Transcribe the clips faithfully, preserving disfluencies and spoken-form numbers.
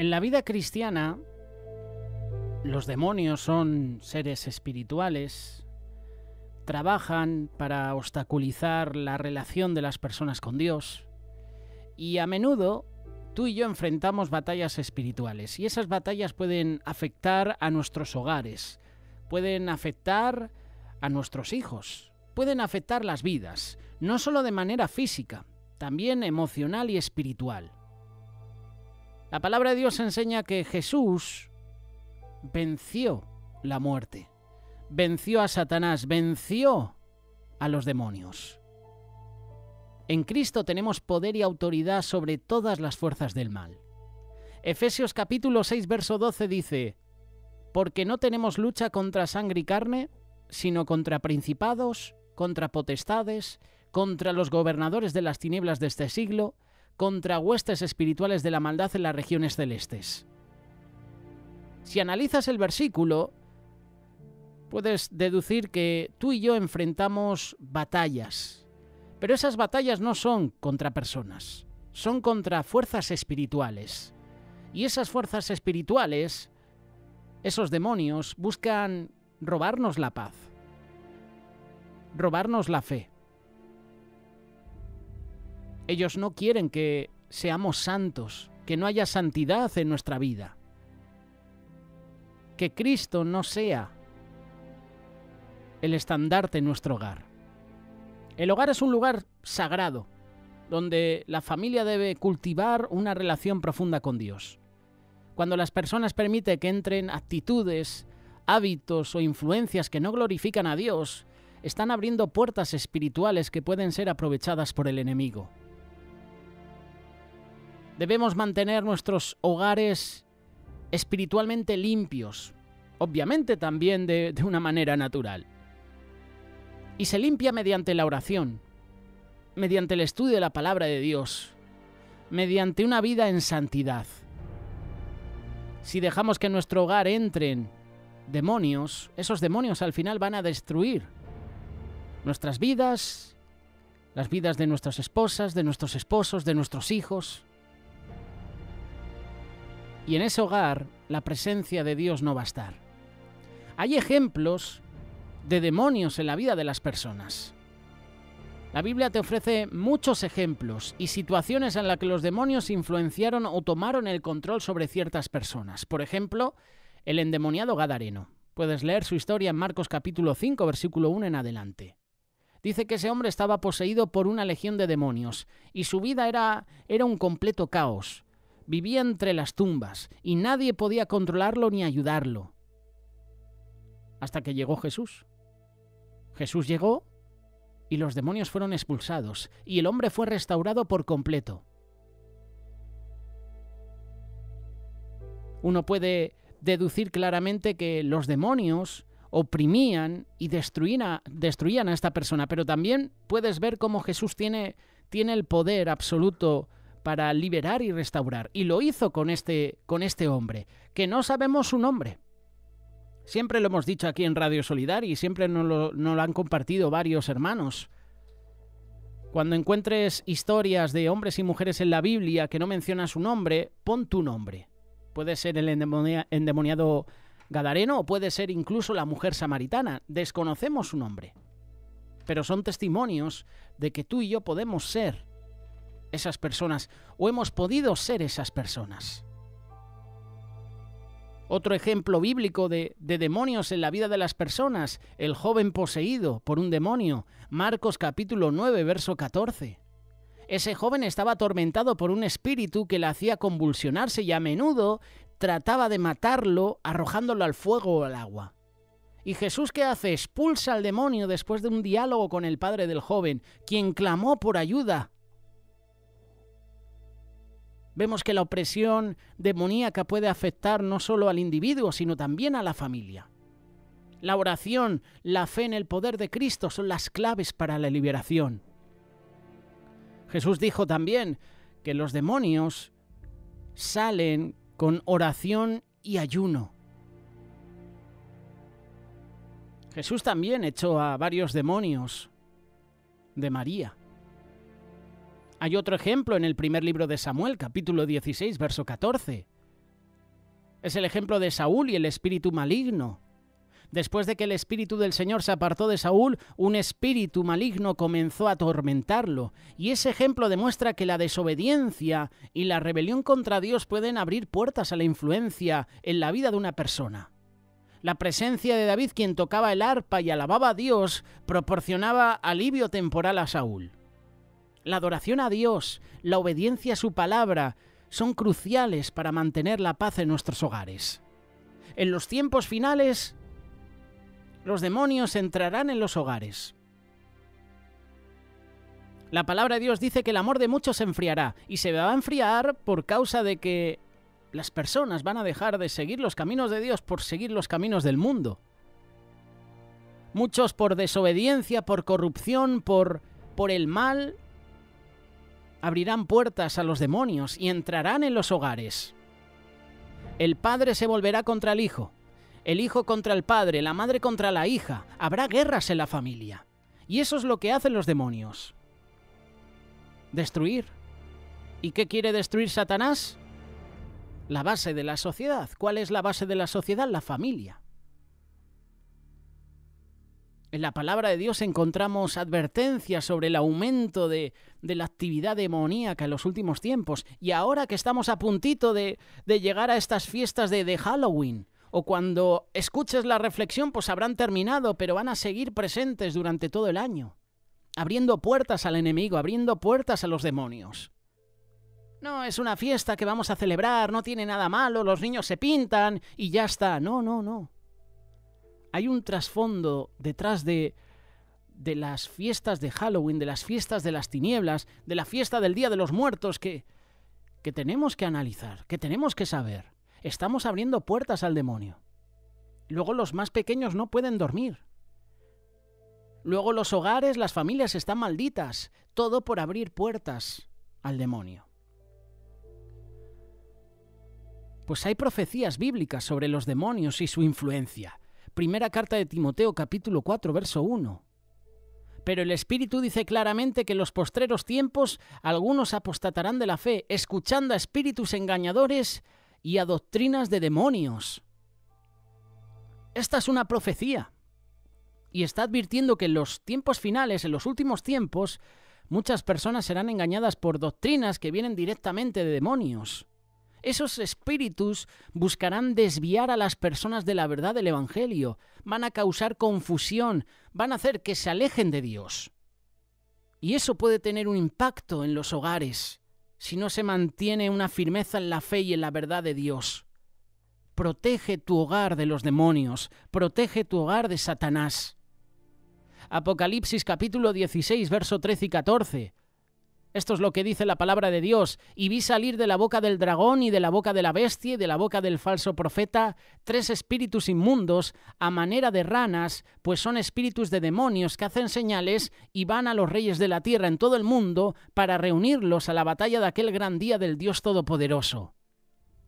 En la vida cristiana, los demonios son seres espirituales, trabajan para obstaculizar la relación de las personas con Dios, y a menudo tú y yo enfrentamos batallas espirituales, y esas batallas pueden afectar a nuestros hogares, pueden afectar a nuestros hijos, pueden afectar las vidas, no solo de manera física, también emocional y espiritual. La palabra de Dios enseña que Jesús venció la muerte, venció a Satanás, venció a los demonios. En Cristo tenemos poder y autoridad sobre todas las fuerzas del mal. Efesios capítulo seis, verso doce dice: porque no tenemos lucha contra sangre y carne, sino contra principados, contra potestades, contra los gobernadores de las tinieblas de este siglo, contra huestes espirituales de la maldad en las regiones celestes. Si analizas el versículo, puedes deducir que tú y yo enfrentamos batallas, pero esas batallas no son contra personas, son contra fuerzas espirituales. Y esas fuerzas espirituales, esos demonios, buscan robarnos la paz, robarnos la fe. Ellos no quieren que seamos santos, que no haya santidad en nuestra vida, que Cristo no sea el estandarte en nuestro hogar. El hogar es un lugar sagrado, donde la familia debe cultivar una relación profunda con Dios. Cuando las personas permiten que entren actitudes, hábitos o influencias que no glorifican a Dios, están abriendo puertas espirituales que pueden ser aprovechadas por el enemigo. Debemos mantener nuestros hogares espiritualmente limpios, obviamente también de, de una manera natural. Y se limpia mediante la oración, mediante el estudio de la palabra de Dios, mediante una vida en santidad. Si dejamos que en nuestro hogar entren demonios, esos demonios al final van a destruir nuestras vidas, las vidas de nuestras esposas, de nuestros esposos, de nuestros hijos. Y en ese hogar la presencia de Dios no va a estar. Hay ejemplos de demonios en la vida de las personas. La Biblia te ofrece muchos ejemplos y situaciones en las que los demonios influenciaron o tomaron el control sobre ciertas personas. Por ejemplo, el endemoniado gadareno. Puedes leer su historia en Marcos capítulo cinco, versículo uno en adelante. Dice que ese hombre estaba poseído por una legión de demonios y su vida era, era un completo caos. Vivía entre las tumbas y nadie podía controlarlo ni ayudarlo. Hasta que llegó Jesús. Jesús llegó y los demonios fueron expulsados y el hombre fue restaurado por completo. Uno puede deducir claramente que los demonios oprimían y destruían a, destruían a esta persona, pero también puedes ver cómo Jesús tiene, tiene el poder absoluto para liberar y restaurar, y lo hizo con este, con este hombre, que no sabemos su nombre. Siempre lo hemos dicho aquí en Radio Solidaria y siempre nos lo, nos lo han compartido varios hermanos. Cuando encuentres historias de hombres y mujeres en la Biblia que no mencionan su nombre, pon tu nombre. Puede ser el endemoniado gadareno o puede ser incluso la mujer samaritana. Desconocemos su nombre, pero son testimonios de que tú y yo podemos ser esas personas o hemos podido ser esas personas. Otro ejemplo bíblico de, de demonios en la vida de las personas, el joven poseído por un demonio, Marcos capítulo nueve, verso catorce. Ese joven estaba atormentado por un espíritu que le hacía convulsionarse y a menudo trataba de matarlo arrojándolo al fuego o al agua. ¿Y Jesús qué hace? Expulsa al demonio después de un diálogo con el padre del joven, quien clamó por ayuda. Vemos que la opresión demoníaca puede afectar no solo al individuo, sino también a la familia. La oración, la fe en el poder de Cristo son las claves para la liberación. Jesús dijo también que los demonios salen con oración y ayuno. Jesús también echó a varios demonios de María. Hay otro ejemplo en el primer libro de Samuel, capítulo dieciséis, verso catorce. Es el ejemplo de Saúl y el espíritu maligno. Después de que el espíritu del Señor se apartó de Saúl, un espíritu maligno comenzó a atormentarlo. Y ese ejemplo demuestra que la desobediencia y la rebelión contra Dios pueden abrir puertas a la influencia en la vida de una persona. La presencia de David, quien tocaba el arpa y alababa a Dios, proporcionaba alivio temporal a Saúl. La adoración a Dios, la obediencia a su palabra, son cruciales para mantener la paz en nuestros hogares. En los tiempos finales, los demonios entrarán en los hogares. La palabra de Dios dice que el amor de muchos se enfriará, y se va a enfriar por causa de que las personas van a dejar de seguir los caminos de Dios por seguir los caminos del mundo. Muchos por desobediencia, por corrupción, por, por el mal, abrirán puertas a los demonios y entrarán en los hogares. El padre se volverá contra el hijo, el hijo contra el padre, la madre contra la hija. Habrá guerras en la familia. Y eso es lo que hacen los demonios. Destruir. ¿Y qué quiere destruir Satanás? La base de la sociedad. ¿Cuál es la base de la sociedad? La familia. En la palabra de Dios encontramos advertencias sobre el aumento de, de la actividad demoníaca en los últimos tiempos. Y ahora que estamos a puntito de, de llegar a estas fiestas de, de Halloween, o cuando escuches la reflexión, pues habrán terminado, pero van a seguir presentes durante todo el año, abriendo puertas al enemigo, abriendo puertas a los demonios. No, es una fiesta que vamos a celebrar, no tiene nada malo, los niños se pintan y ya está. No, no, no. Hay un trasfondo detrás de, de las fiestas de Halloween, de las fiestas de las tinieblas, de la fiesta del Día de los Muertos que, que tenemos que analizar, que tenemos que saber. Estamos abriendo puertas al demonio. Luego los más pequeños no pueden dormir. Luego los hogares, las familias están malditas. Todo por abrir puertas al demonio. Pues hay profecías bíblicas sobre los demonios y su influencia. Primera carta de Timoteo, capítulo cuatro, verso uno. Pero el Espíritu dice claramente que en los postreros tiempos algunos apostatarán de la fe, escuchando a espíritus engañadores y a doctrinas de demonios. Esta es una profecía. Y está advirtiendo que en los tiempos finales, en los últimos tiempos, muchas personas serán engañadas por doctrinas que vienen directamente de demonios. Esos espíritus buscarán desviar a las personas de la verdad del Evangelio, van a causar confusión, van a hacer que se alejen de Dios. Y eso puede tener un impacto en los hogares, si no se mantiene una firmeza en la fe y en la verdad de Dios. Protege tu hogar de los demonios, protege tu hogar de Satanás. Apocalipsis capítulo dieciséis, verso trece y catorce. Esto es lo que dice la palabra de Dios. Y vi salir de la boca del dragón y de la boca de la bestia y de la boca del falso profeta tres espíritus inmundos a manera de ranas, pues son espíritus de demonios que hacen señales y van a los reyes de la tierra en todo el mundo para reunirlos a la batalla de aquel gran día del Dios Todopoderoso.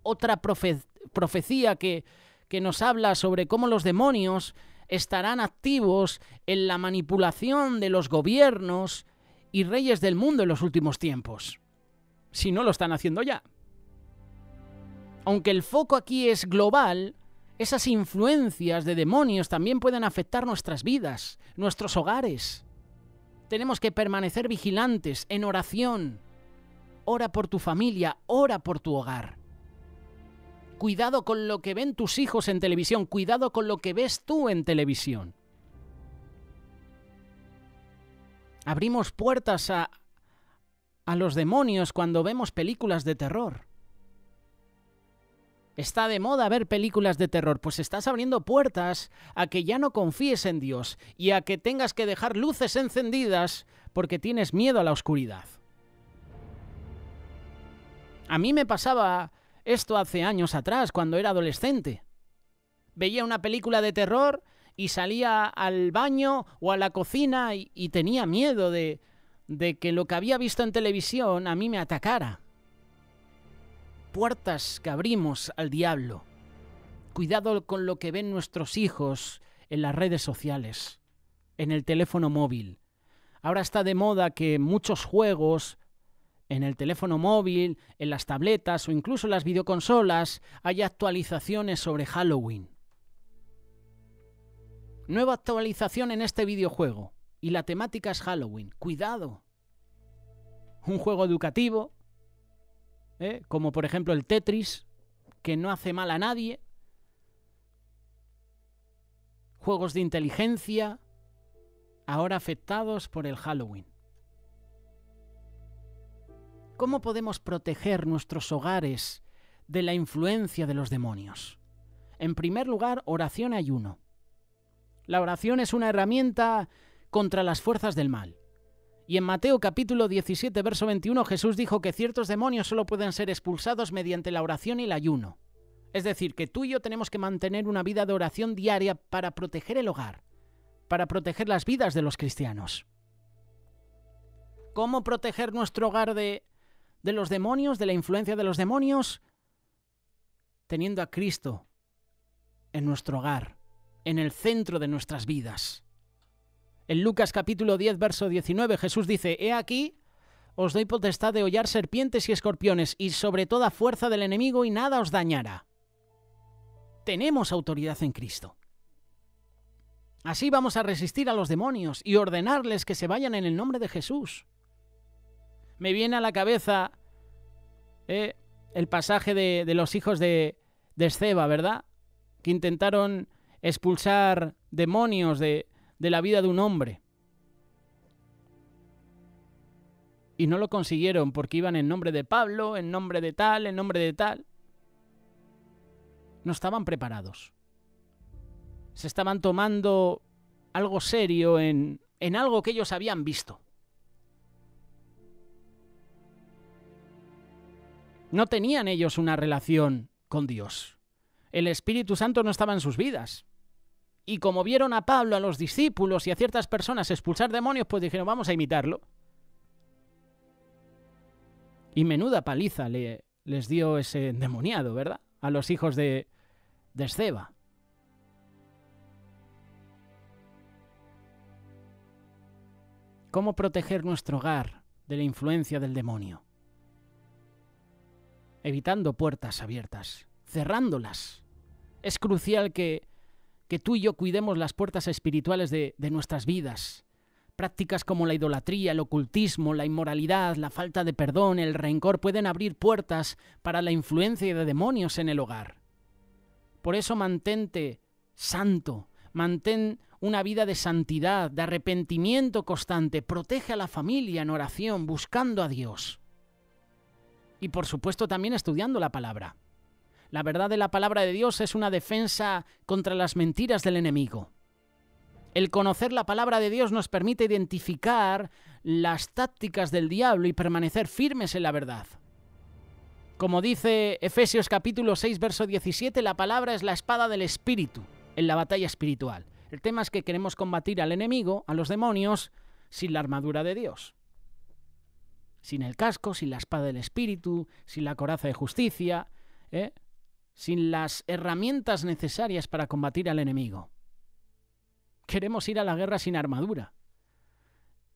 Otra profe- profecía que, que nos habla sobre cómo los demonios estarán activos en la manipulación de los gobiernos y reyes del mundo en los últimos tiempos, si no lo están haciendo ya. Aunque el foco aquí es global, esas influencias de demonios también pueden afectar nuestras vidas, nuestros hogares. Tenemos que permanecer vigilantes, en oración. Ora por tu familia, ora por tu hogar. Cuidado con lo que ven tus hijos en televisión, cuidado con lo que ves tú en televisión. Abrimos puertas a, a los demonios cuando vemos películas de terror. Está de moda ver películas de terror, pues estás abriendo puertas a que ya no confíes en Dios y a que tengas que dejar luces encendidas porque tienes miedo a la oscuridad. A mí me pasaba esto hace años atrás, cuando era adolescente. Veía una película de terror y salía al baño o a la cocina y, y tenía miedo de, de que lo que había visto en televisión a mí me atacara. Puertas que abrimos al diablo. Cuidado con lo que ven nuestros hijos en las redes sociales, en el teléfono móvil. Ahora está de moda que muchos juegos en el teléfono móvil, en las tabletas o incluso en las videoconsolas hay actualizaciones sobre Halloween. Nueva actualización en este videojuego y la temática es Halloween. ¡Cuidado! Un juego educativo, ¿eh? Como por ejemplo el Tetris, que no hace mal a nadie. Juegos de inteligencia ahora afectados por el Halloween. ¿Cómo podemos proteger nuestros hogares de la influencia de los demonios? En primer lugar, oración y ayuno. La oración es una herramienta contra las fuerzas del mal. Y en Mateo capítulo diecisiete, verso veintiuno, Jesús dijo que ciertos demonios solo pueden ser expulsados mediante la oración y el ayuno. Es decir, que tú y yo tenemos que mantener una vida de oración diaria para proteger el hogar, para proteger las vidas de los cristianos. ¿Cómo proteger nuestro hogar de... de los demonios, de la influencia de los demonios? Teniendo a Cristo en nuestro hogar, en el centro de nuestras vidas. En Lucas capítulo diez, verso diecinueve, Jesús dice: «He aquí, os doy potestad de hollar serpientes y escorpiones, y sobre toda fuerza del enemigo, y nada os dañará». Tenemos autoridad en Cristo. Así vamos a resistir a los demonios y ordenarles que se vayan en el nombre de Jesús. Me viene a la cabeza eh, el pasaje de, de los hijos de, de Esceva, ¿verdad? Que intentaron expulsar demonios de, de la vida de un hombre. Y no lo consiguieron porque iban en nombre de Pablo, en nombre de tal, en nombre de tal. No estaban preparados. Se estaban tomando algo serio en, en algo que ellos habían visto. No tenían ellos una relación con Dios. El Espíritu Santo no estaba en sus vidas. Y como vieron a Pablo, a los discípulos y a ciertas personas expulsar demonios, pues dijeron: vamos a imitarlo. Y menuda paliza le, les dio ese endemoniado, ¿verdad? A los hijos de, de Esceva. ¿Cómo proteger nuestro hogar de la influencia del demonio? Evitando puertas abiertas, cerrándolas. Es crucial que, que tú y yo cuidemos las puertas espirituales de, de nuestras vidas. Prácticas como la idolatría, el ocultismo, la inmoralidad, la falta de perdón, el rencor pueden abrir puertas para la influencia de demonios en el hogar. Por eso mantente santo, mantén una vida de santidad, de arrepentimiento constante, protege a la familia en oración, buscando a Dios. Y por supuesto también estudiando la palabra. La verdad de la palabra de Dios es una defensa contra las mentiras del enemigo. El conocer la palabra de Dios nos permite identificar las tácticas del diablo y permanecer firmes en la verdad. Como dice Efesios capítulo seis, verso diecisiete, la palabra es la espada del espíritu en la batalla espiritual. El tema es que queremos combatir al enemigo, a los demonios, sin la armadura de Dios. Sin el casco, sin la espada del espíritu, sin la coraza de justicia, ¿eh? Sin las herramientas necesarias para combatir al enemigo. Queremos ir a la guerra sin armadura.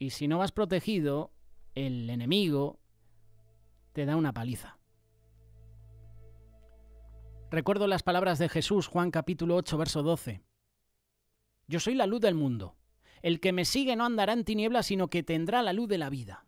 Y si no vas protegido, el enemigo te da una paliza. Recuerdo las palabras de Jesús, Juan capítulo ocho, verso doce. Yo soy la luz del mundo. El que me sigue no andará en tinieblas, sino que tendrá la luz de la vida.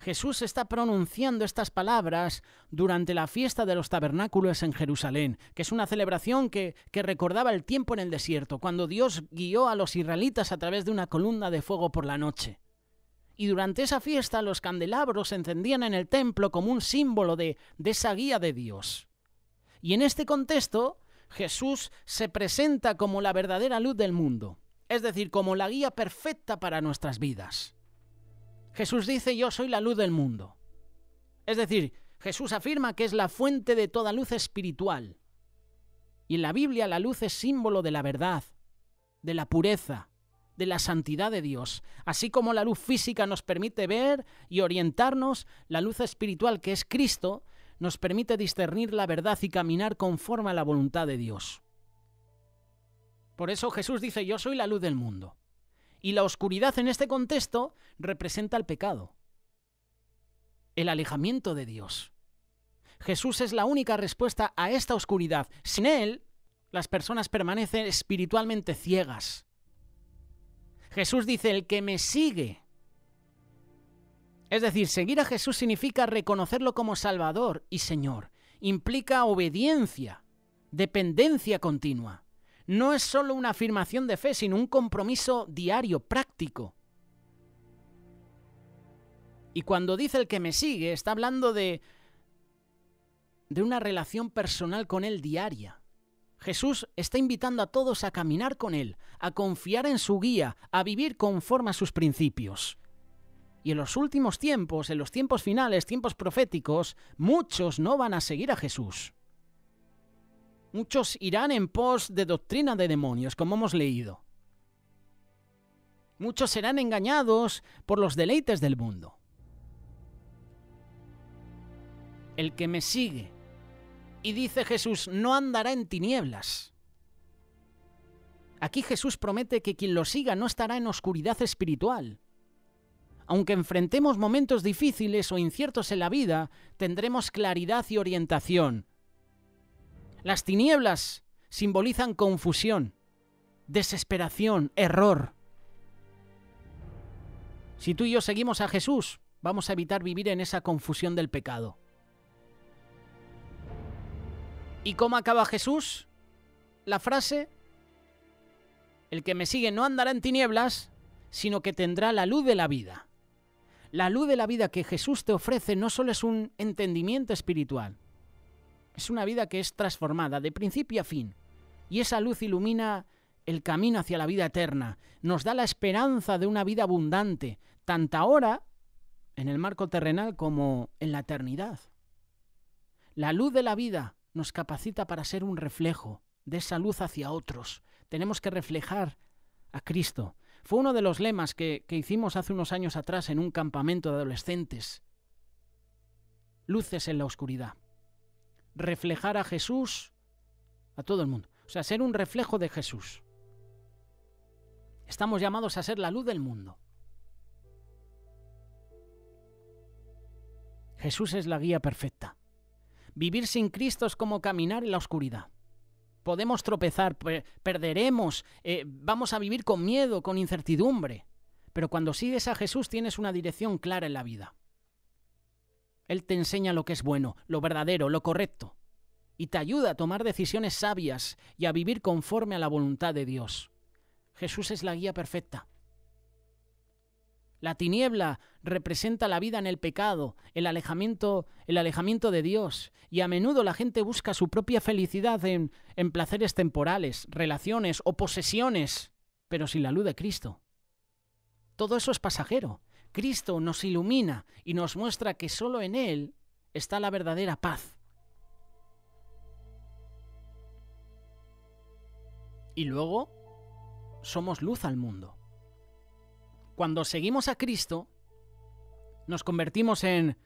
Jesús está pronunciando estas palabras durante la fiesta de los tabernáculos en Jerusalén, que es una celebración que, que recordaba el tiempo en el desierto, cuando Dios guió a los israelitas a través de una columna de fuego por la noche. Y durante esa fiesta los candelabros se encendían en el templo como un símbolo de, de esa guía de Dios. Y en este contexto, Jesús se presenta como la verdadera luz del mundo, es decir, como la guía perfecta para nuestras vidas. Jesús dice: yo soy la luz del mundo. Es decir, Jesús afirma que es la fuente de toda luz espiritual. Y en la Biblia la luz es símbolo de la verdad, de la pureza, de la santidad de Dios. Así como la luz física nos permite ver y orientarnos, la luz espiritual, que es Cristo, nos permite discernir la verdad y caminar conforme a la voluntad de Dios. Por eso Jesús dice: yo soy la luz del mundo. Y la oscuridad en este contexto representa el pecado. el alejamiento de Dios. Jesús es la única respuesta a esta oscuridad. Sin Él, las personas permanecen espiritualmente ciegas. Jesús dice, el que me sigue. Es decir, seguir a Jesús significa reconocerlo como Salvador y Señor. Implica obediencia, dependencia continua. No es solo una afirmación de fe, sino un compromiso diario, práctico. Y cuando dice el que me sigue, está hablando de, de una relación personal con Él diaria. Jesús está invitando a todos a caminar con Él, a confiar en su guía, a vivir conforme a sus principios. Y en los últimos tiempos, en los tiempos finales, tiempos proféticos, muchos no van a seguir a Jesús. Muchos irán en pos de doctrina de demonios, como hemos leído. Muchos serán engañados por los deleites del mundo. El que me sigue, y dice Jesús, no andará en tinieblas. Aquí Jesús promete que quien lo siga no estará en oscuridad espiritual. Aunque enfrentemos momentos difíciles o inciertos en la vida, tendremos claridad y orientación. Las tinieblas simbolizan confusión, desesperación, error. Si tú y yo seguimos a Jesús, vamos a evitar vivir en esa confusión del pecado. ¿Y cómo acaba Jesús? La frase, el que me sigue no andará en tinieblas, sino que tendrá la luz de la vida. La luz de la vida que Jesús te ofrece no solo es un entendimiento espiritual, es una vida que es transformada de principio a fin, y esa luz ilumina el camino hacia la vida eterna, nos da la esperanza de una vida abundante, tanto ahora en el marco terrenal como en la eternidad. La luz de la vida nos capacita para ser un reflejo de esa luz hacia otros. Tenemos que reflejar a Cristo. Fue uno de los lemas que, que hicimos hace unos años atrás en un campamento de adolescentes. Luces en la oscuridad. Reflejar a Jesús a todo el mundo. O sea, ser un reflejo de Jesús. Estamos llamados a ser la luz del mundo. Jesús es la guía perfecta. Vivir sin Cristo es como caminar en la oscuridad. Podemos tropezar, perderemos, eh, vamos a vivir con miedo, con incertidumbre. Pero cuando sigues a Jesús tienes una dirección clara en la vida. Él te enseña lo que es bueno, lo verdadero, lo correcto. Y te ayuda a tomar decisiones sabias y a vivir conforme a la voluntad de Dios. Jesús es la guía perfecta. La tiniebla representa la vida en el pecado, el alejamiento, el alejamiento de Dios. Y a menudo la gente busca su propia felicidad en, en placeres temporales, relaciones o posesiones, pero sin la luz de Cristo. Todo eso es pasajero. Cristo nos ilumina y nos muestra que solo en Él está la verdadera paz. Y luego, somos luz al mundo. Cuando seguimos a Cristo, nos convertimos en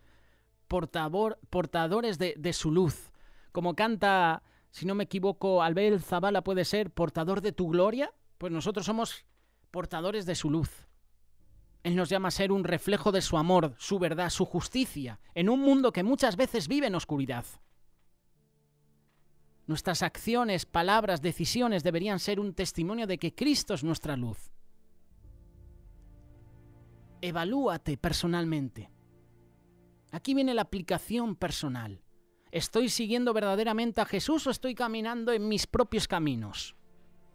portador, portadores de, de su luz. Como canta, si no me equivoco, Albel Zavala, puede ser portador de tu gloria. Pues nosotros somos portadores de su luz. Él nos llama a ser un reflejo de su amor, su verdad, su justicia, en un mundo que muchas veces vive en oscuridad. Nuestras acciones, palabras, decisiones deberían ser un testimonio de que Cristo es nuestra luz. Evalúate personalmente. Aquí viene la aplicación personal. ¿Estoy siguiendo verdaderamente a Jesús o estoy caminando en mis propios caminos?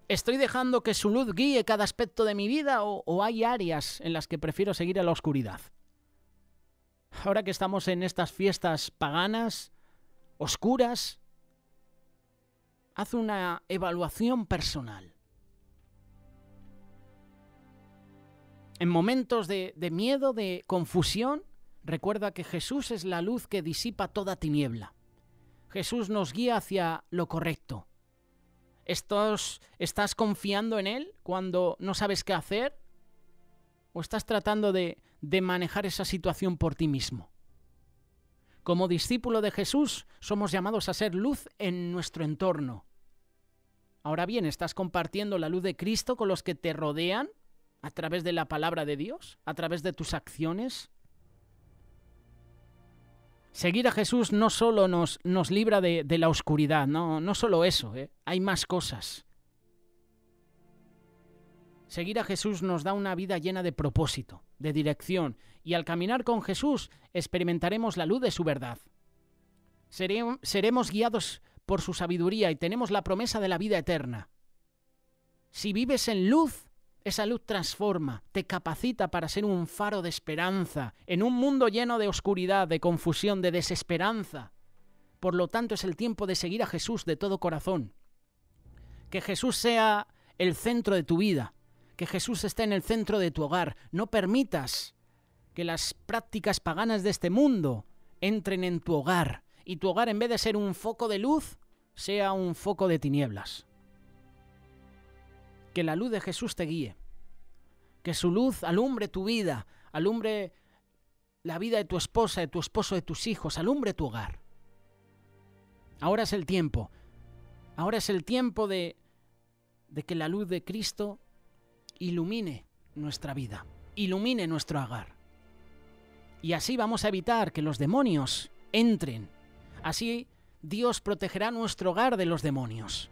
¿Estoy dejando que su luz guíe cada aspecto de mi vida o, o hay áreas en las que prefiero seguir a la oscuridad? Ahora que estamos en estas fiestas paganas, oscuras, haz una evaluación personal. En momentos de, de miedo, de confusión, recuerda que Jesús es la luz que disipa toda tiniebla. Jesús nos guía hacia lo correcto. ¿Estás, estás confiando en Él cuando no sabes qué hacer? ¿O estás tratando de, de manejar esa situación por ti mismo? Como discípulo de Jesús, somos llamados a ser luz en nuestro entorno. Ahora bien, ¿estás compartiendo la luz de Cristo con los que te rodean? ¿A través de la palabra de Dios? ¿A través de tus acciones? Seguir a Jesús no solo nos, nos libra de, de la oscuridad, no, no solo eso, ¿eh? Hay más cosas. Seguir a Jesús nos da una vida llena de propósito, de dirección, y al caminar con Jesús experimentaremos la luz de su verdad. Seremos, seremos guiados por su sabiduría y tenemos la promesa de la vida eterna. Si vives en luz, esa luz transforma, te capacita para ser un faro de esperanza en un mundo lleno de oscuridad, de confusión, de desesperanza. Por lo tanto, es el tiempo de seguir a Jesús de todo corazón. Que Jesús sea el centro de tu vida, que Jesús esté en el centro de tu hogar. No permitas que las prácticas paganas de este mundo entren en tu hogar y tu hogar, en vez de ser un foco de luz, sea un foco de tinieblas. Que la luz de Jesús te guíe, que su luz alumbre tu vida, alumbre la vida de tu esposa, de tu esposo, de tus hijos, alumbre tu hogar. Ahora es el tiempo, ahora es el tiempo de, de que la luz de Cristo ilumine nuestra vida, ilumine nuestro hogar. Y así vamos a evitar que los demonios entren, así Dios protegerá nuestro hogar de los demonios.